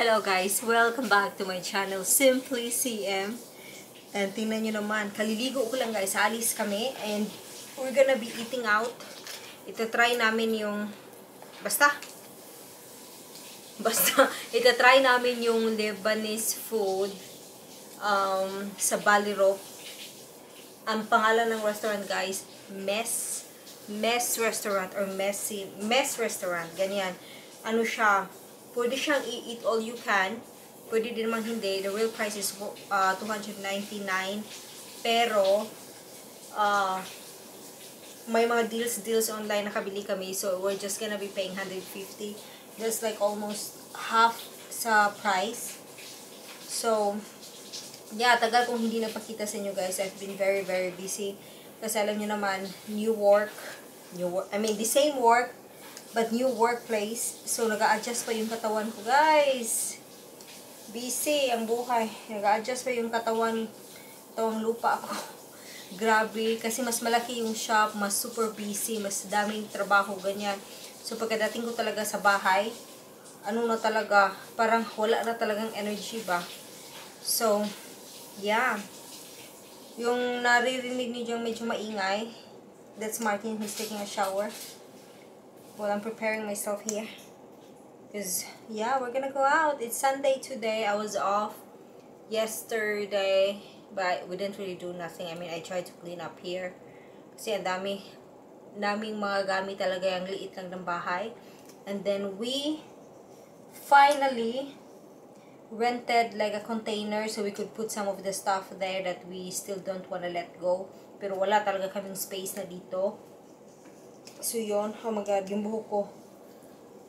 Hello guys! Welcome back to my channel, Simply CM. And tingnan nyo naman, kaliligo ko lang guys. Alis kami and we're gonna be eating out. Itatry namin yung... itatry namin yung Lebanese food sa Bali Rok. Ang pangalan ng restaurant guys, Mezz Restaurant or Mezz Restaurant. Ganyan. Ano siya... Pwede siyang i-eat all you can. Pwede din naman hindi. The real price is $299. Pero, may mga deals online nakabili kami. So, we're just gonna be paying $150. That's like almost half sa price. So, yeah, tagal kong hindi napakita sa inyo guys. I've been very, very busy. Kasi alam nyo naman, new work. I mean, the same work. But new workplace. So, nag-a-adjust pa yung katawan ko, guys. Busy ang buhay. Nag-a-adjust pa yung katawan lupa ako. Grabe. Kasi mas malaki yung shop. Mas super busy. Mas daming trabaho. Ganyan. So, pagkadating ko talaga sa bahay, ano na talaga, parang wala na talagang energy ba. So, yeah. Yung naririnig niyo yung medyo maingay, that's Martin. He's taking a shower. Well, I'm preparing myself here because yeah, we're gonna go out. It's Sunday today. I was off yesterday, but we didn't really do nothing. I mean, I tried to clean up here kasi ang daming mga gamit talaga, yung liit lang ng bahay. And then we finally rented like a container so we could put some of the stuff there that we still don't want to let go, pero wala talaga kaming space na dito. So, yun. Oh my God, yung buhok ko.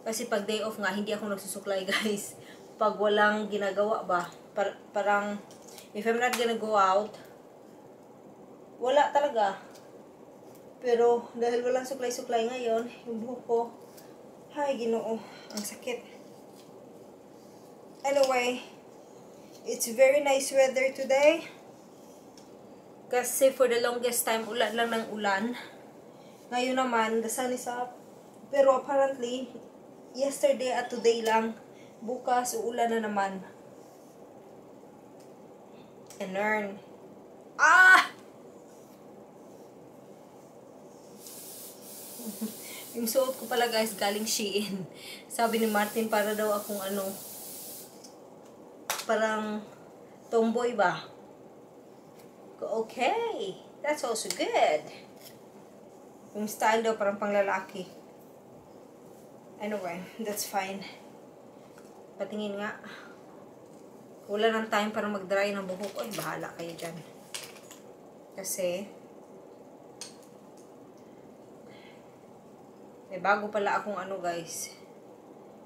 Kasi pag day off nga, hindi ako nagsusuklay, guys. Pag walang ginagawa ba, parang, if I'm not gonna go out, wala talaga. Pero, dahil walang suklay-suklay ngayon, yung buhok ko, ay, Ginoo, ang sakit. Anyway, it's very nice weather today. Kasi for the longest time, ulan lang ng ulan. Ngayon naman, the sun is up. Pero apparently, yesterday at today lang, bukas, uulan na naman. And learn. Ah! Yung suot ko pala guys, galing Shein. Sabi ni Martin, para daw akong ano, parang tomboy ba? Okay, that's also good. Yung style daw, parang panglalaki. Anyway, that's fine. Patingin nga. Wala ng time para mag-dry ng buhok. Ay, bahala kayo dyan. Kasi, may bago pala akong ano, guys.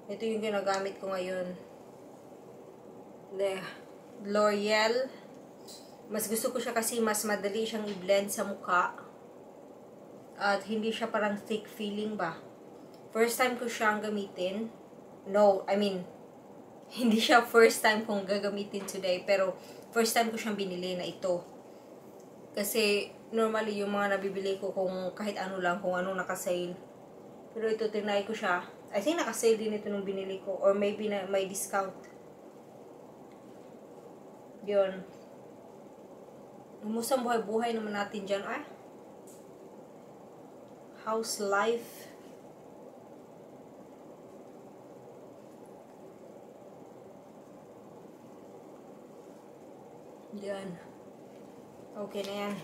Ito yung ginagamit ko ngayon. The L'Oreal. Mas gusto ko siya kasi mas madali siyang i-blend sa mukha. At hindi siya parang thick feeling ba. First time ko siyang gamitin. No, I mean, hindi siya first time kong gagamitin today. Pero, first time ko siyang binili na ito. Kasi, normally, yung mga nabibili ko kung kahit ano lang, kung ano nakasale. Pero ito, tinry ko siya. I think nakasale din ito nung binili ko. Or maybe na may discount. Yun. Umusang buhay-buhay naman natin dyan. Ah, house life. Yan. Okay na yan.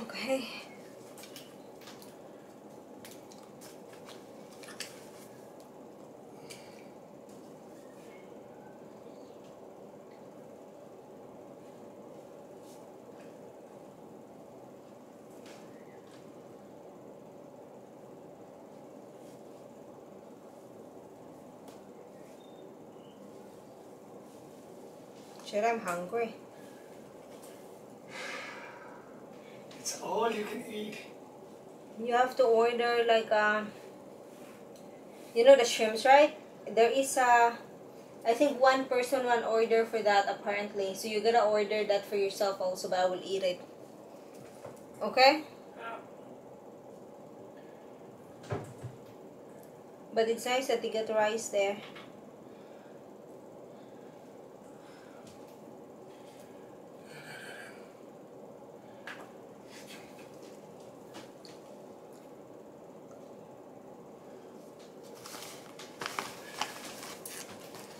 Okay. I'm hungry. It's all you can eat. You have to order like you know the shrimps, right? There is I think one person, one order for that apparently. So you're gonna order that for yourself also, but I will eat it. Okay? Yeah. But it's nice that they get rice there.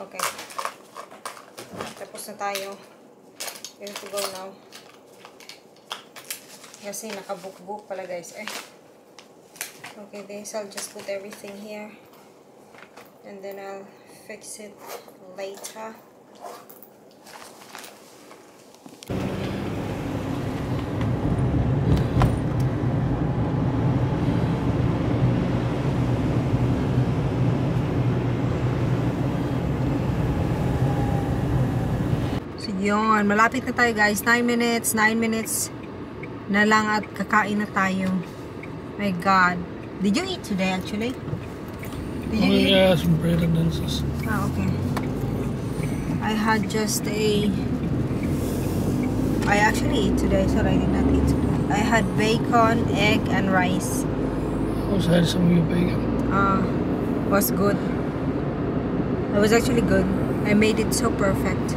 Okay. Tapos na tayo. We have to go now. Kasi nakabook-book pala guys. Eh. Okay, this I'll just put everything here. And then I'll fix it later. Yon, malapit na tayo guys. 9 minutes na lang at kakain na tayo. My God. Did you eat today actually? Did you eat? Yeah, some bread and lunches. Ah, okay. I had just a... I actually ate today. Sorry, I did not eat today. I had bacon, egg, and rice. I also had some new bacon. Ah, was good. It was actually good. I made it so perfect.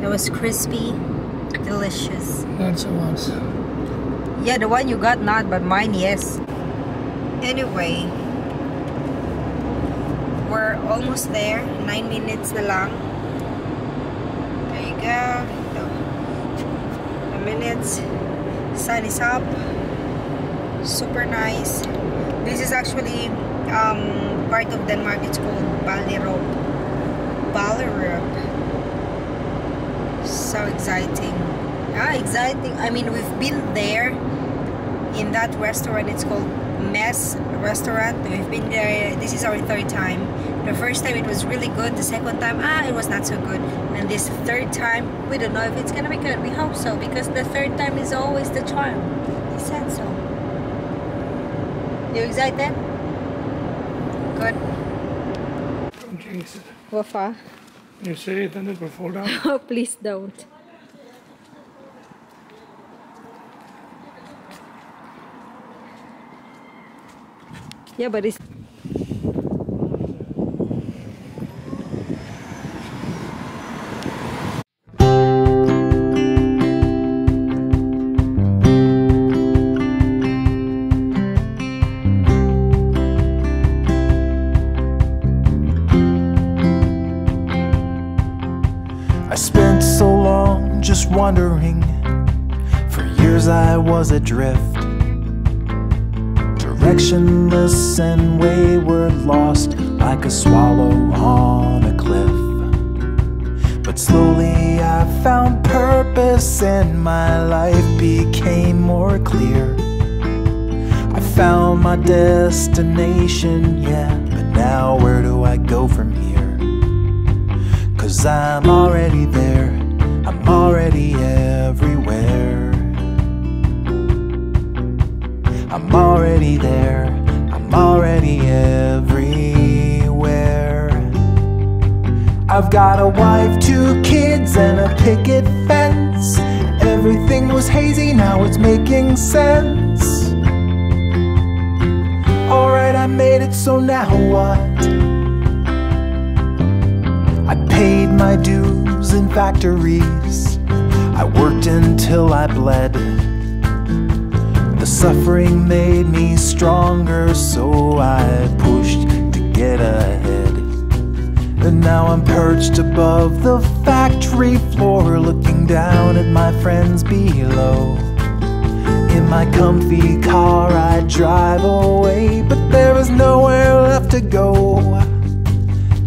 It was crispy, delicious. Not so much. Yeah, the one you got not, but mine yes. Anyway, we're almost there. 9 minutes na lang. There you go. 9 minutes. Sun is up. Super nice. This is actually part of Denmark. It's called Bali Rok. Ballerup. So exciting. Ah, exciting. I mean, we've been there in that restaurant. It's called Mezz Restaurant. We've been there. This is our third time. The first time it was really good. The second time, it was not so good. And this third time, we don't know if it's gonna be good. We hope so, because the third time is always the charm. He said so. You excited? Good. Wafa. You say it and it will fall down? Oh, please don't. Yeah, but it's... Just wandering, for years I was adrift, directionless and wayward, lost like a swallow on a cliff. But slowly I found purpose and my life became more clear. I found my destination, yeah, but now where do I go from here? 'Cause I'm already there, I'm already everywhere. I'm already there, I'm already everywhere. I've got a wife, 2 kids, and a picket fence. Everything was hazy, now it's making sense. Alright, I made it, so now what? I paid my dues in factories, I worked until I bled. The suffering made me stronger, so I pushed to get ahead. And now I'm perched above the factory floor, looking down at my friends below. In my comfy car I drive away, but there is nowhere left to go.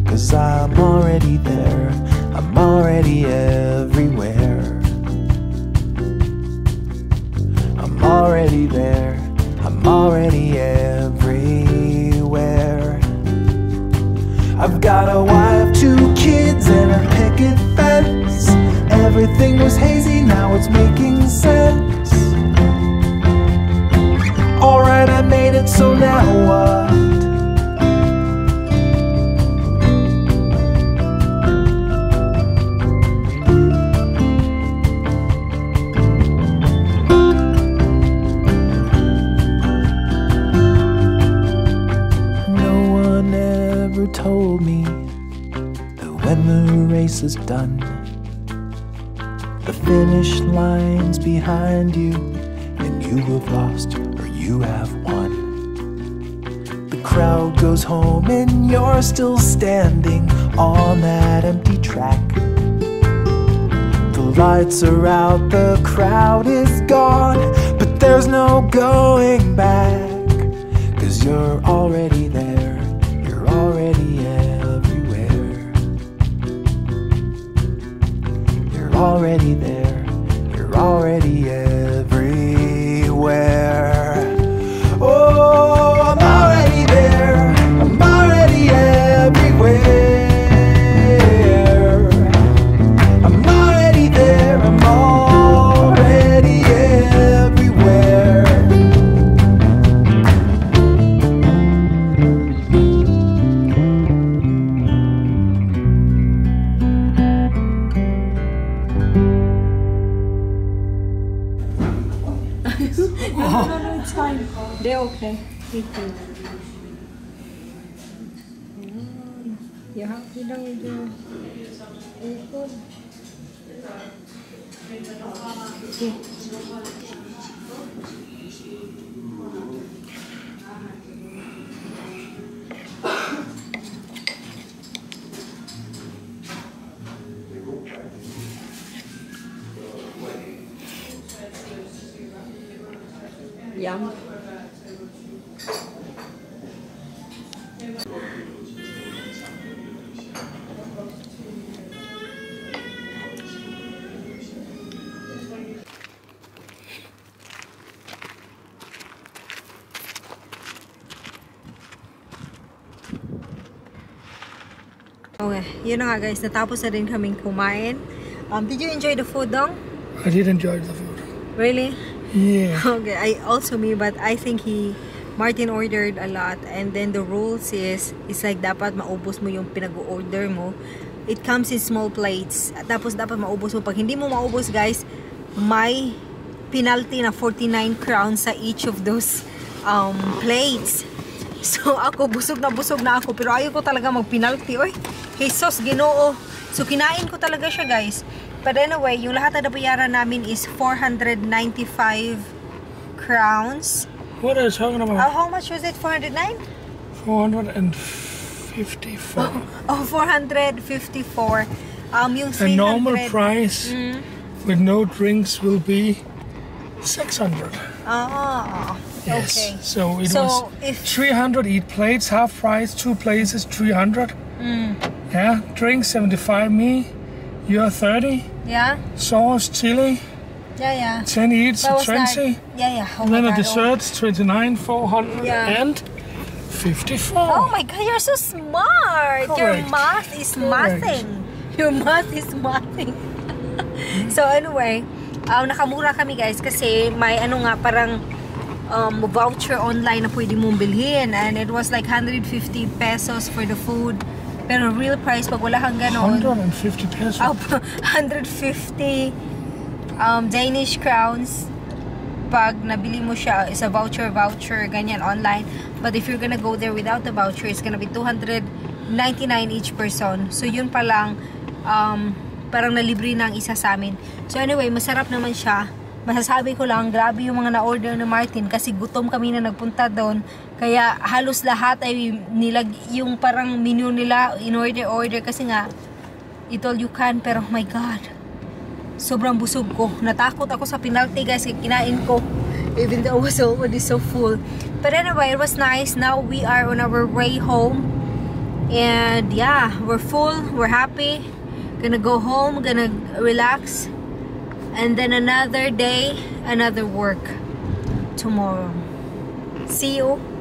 'Cause I'm already there, I'm already everywhere. already there, I'm already everywhere. I've got a wife, 2 kids, and a picket fence. Everything was hazy, now it's making sense. Alright, I made it, so now what? Told me that when the race is done, the finish line's behind you, and you have lost or you have won. The crowd goes home and you're still standing on that empty track. The lights are out, the crowd is gone, but there's no going back, 'cause you're already there, already everywhere. You're already there, you're already everywhere. Oh, I'm already there, I'm already everywhere. I'm already there, I'm already everywhere. No, it's fine. They're okay. You have to know the yum. Okay, yun na nga guys, natapos na rin kaming kumain. Did you enjoy the food, Dong? I did enjoy the food. Really? Yeah. Okay, I think Martin ordered a lot, and then the rules is, it's like dapat maubos mo yung pinag-order mo. It comes in small plates. Tapos dapat maubos mo. Pag hindi mo maubos, guys, may penalty na 49 crowns sa each of those plates. So ako, busog na ako, pero ayaw ko talaga mag-penalty. Oy, Jesus, Ginoo. So kinain ko talaga siya, guys. But anyway, yung lahat na nabayaran namin is 495 crowns. What are you talking about? How much was it? 409? 454. Oh, 454. Yung 300, a normal price with no drinks will be 600. Oh, yes. Okay. So it was 300 each plates, half price, 2 plates is 300. Yeah, drinks 75 me. You're 30? Yeah. Sauce, chili? Yeah, yeah. 10 each, 20? Like, yeah, yeah. Oh, and then the desserts, 29, 400, yeah. And 54. Oh my god, you're so smart! Correct. Your math is nothing. Your math is nothing. So anyway, nakamura kami guys kasi may ano nga parang voucher online na pwede mong bilhin, and it was like 150 pesos for the food. Pero real price pag wala kang ganon, 150 pesos. 150 Danish crowns pag nabili mo siya is a voucher ganyan online. But if you're gonna go there without the voucher, it's gonna be 299 each person. So yun pa lang parang nalibre na ang isa sa amin. So anyway, masarap naman siya. Masasabi ko lang, grabe yung mga na-order ni Martin kasi gutom kami na nagpunta doon. Kaya halos lahat ay yung parang menu nila, in-order kasi nga, it all you can, pero oh my god, sobrang busog ko. Natakot ako sa penalty guys, kinain ko, even though I was already so full. But anyway, it was nice. Now we are on our way home. And yeah, we're full, we're happy. Gonna go home, gonna relax. And then another day, another work. tomorrow. See you.